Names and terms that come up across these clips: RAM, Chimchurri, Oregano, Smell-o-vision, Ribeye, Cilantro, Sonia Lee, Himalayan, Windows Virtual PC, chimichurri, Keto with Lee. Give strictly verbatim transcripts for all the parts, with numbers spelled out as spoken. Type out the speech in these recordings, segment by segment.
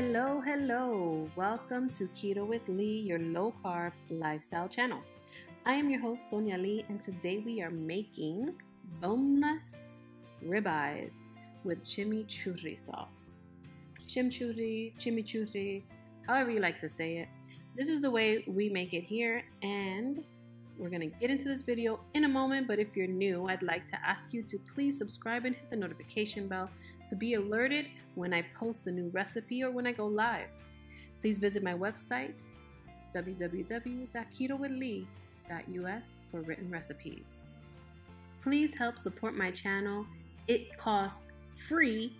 Hello, hello. Welcome to Keto with Lee, your low-carb lifestyle channel. I am your host, Sonia Lee, and today we are making boneless ribeyes with chimichurri sauce. Chimchurri, chimichurri, however you like to say it. This is the way we make it here, and we're going to get into this video in a moment, but if you're new, I'd like to ask you to please subscribe and hit the notification bell to be alerted when I post a new recipe or when I go live. Please visit my website, w w w dot keto with lee dot u s, for written recipes. Please help support my channel. It costs free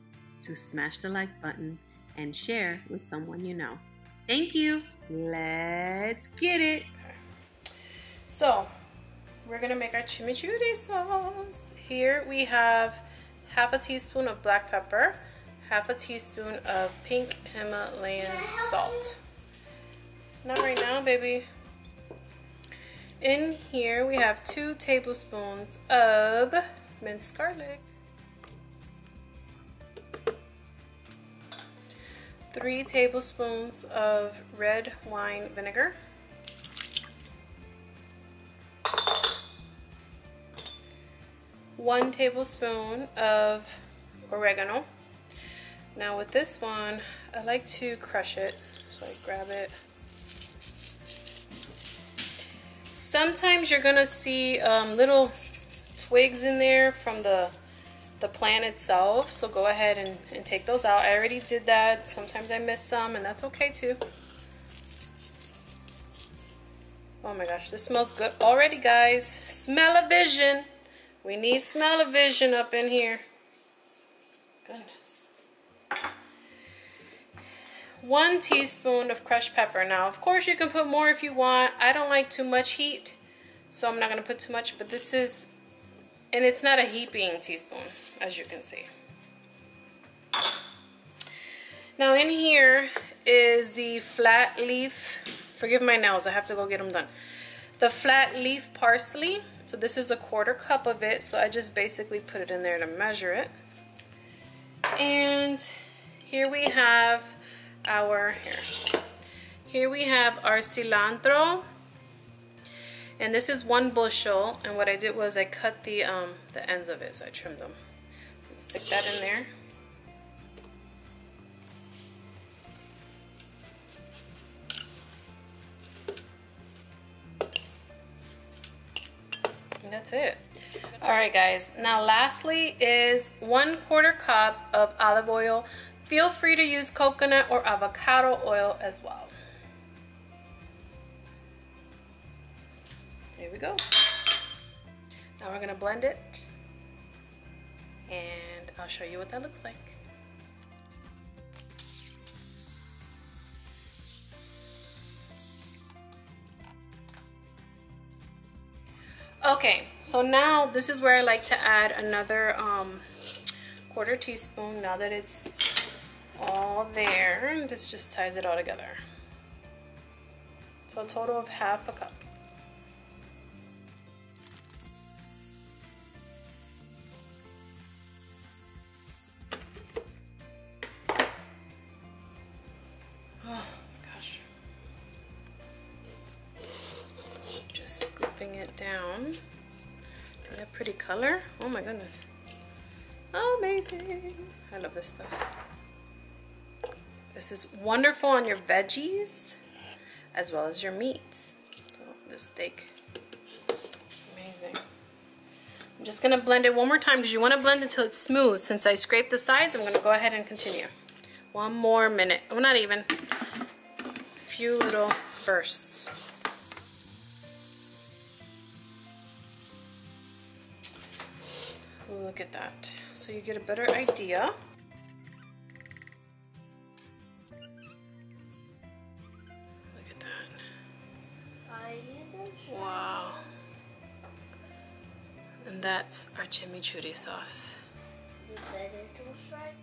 to smash the like button and share with someone you know. Thank you. Let's get it. So, we're gonna make our chimichurri sauce. Here we have half a teaspoon of black pepper, half a teaspoon of pink Himalayan salt. Not right now, baby. In here we have two tablespoons of minced garlic, three tablespoons of red wine vinegar, one tablespoon of oregano. Now with this one, I like to crush it, so I grab it. Sometimes you're gonna see um, little twigs in there from the, the plant itself, so go ahead and, and take those out. I already did that. Sometimes I miss some, and that's okay too. Oh my gosh, this smells good already, guys. Smell-o-vision. We need smell-o-vision up in here. Goodness. One teaspoon of crushed pepper. Now, of course, you can put more if you want. I don't like too much heat, so I'm not going to put too much, but this is, and it's not a heaping teaspoon, as you can see. Now, in here is the flat leaf. Forgive my nails, I have to go get them done. The flat leaf parsley. So this is a quarter cup of it, so I just basically put it in there to measure it. And here we have our, here, here we have our cilantro. And this is one bushel, and what I did was I cut the, um, the ends of it, so I trimmed them. So stick that in there. That's it. All right, guys. Now, lastly is one quarter cup of olive oil. Feel free to use coconut or avocado oil as well. There we go. Now we're gonna blend it, and I'll show you what that looks like. Okay, so now this is where I like to add another um, quarter teaspoon. Now that it's all there, this just ties it all together. So a total of half a cup. Down. See that pretty color? Oh my goodness. Amazing. I love this stuff. This is wonderful on your veggies as well as your meats. So this steak. Amazing. I'm just going to blend it one more time because you want to blend until it's smooth. Since I scraped the sides, I'm going to go ahead and continue. One more minute. Well, not even. A few little bursts. Look at that. So you get a better idea. Look at that. Wow. And that's our chimichurri sauce. Alright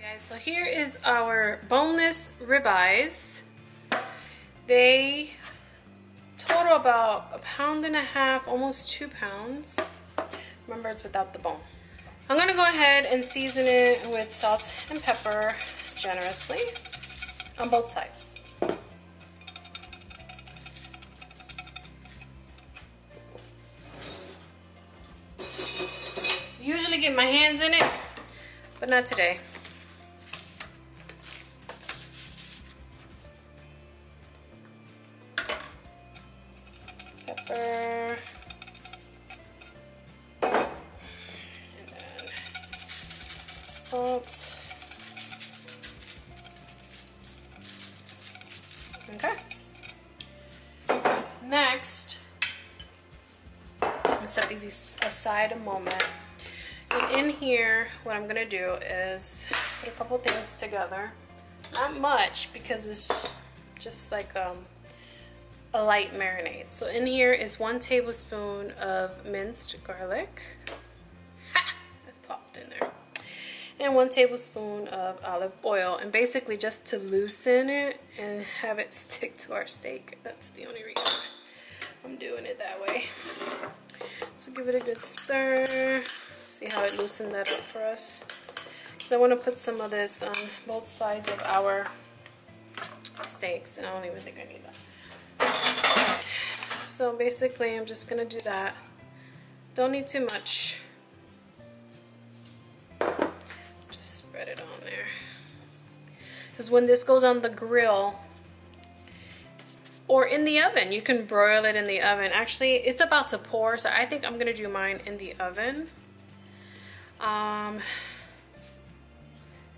guys, so here is our boneless ribeyes. They total about a pound and a half, almost two pounds. Remember, it's without the bone. I'm gonna go ahead and season it with salt and pepper generously on both sides. Usually get my hands in it, but not today. Pepper. And then salt. Okay. Next, I'm gonna set these aside a moment. In here, what I'm gonna do is put a couple things together. Not much, because it's just like um, a light marinade. So in here is one tablespoon of minced garlic. Ha! It popped in there. And one tablespoon of olive oil. And basically just to loosen it and have it stick to our steak. That's the only reason I'm doing it that way. So give it a good stir. See how it loosened that up for us. So I want to put some of this on both sides of our steaks, and I don't even think I need that. So basically I'm just going to do that. Don't need too much. Just spread it on there. Because when this goes on the grill or in the oven, you can broil it in the oven. Actually, it's about to pour, so I think I'm going to do mine in the oven. Um,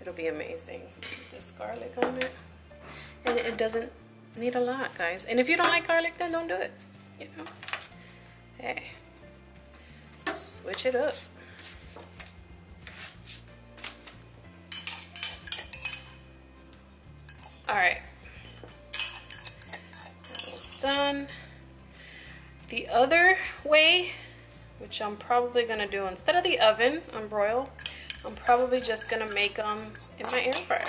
it'll be amazing. Put this garlic on it, and it doesn't need a lot, guys. And if you don't like garlic, then don't do it, you know. Hey, switch it up. All right, almost done. The other way, which I'm probably gonna do instead of the oven on broil, I'm probably just gonna make them in my air fryer.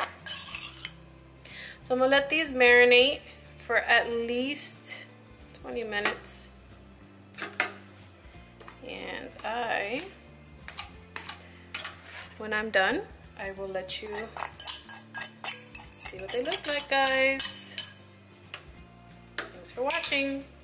So I'm gonna let these marinate for at least twenty minutes. And I, when I'm done, I will let you see what they look like, guys. Thanks for watching.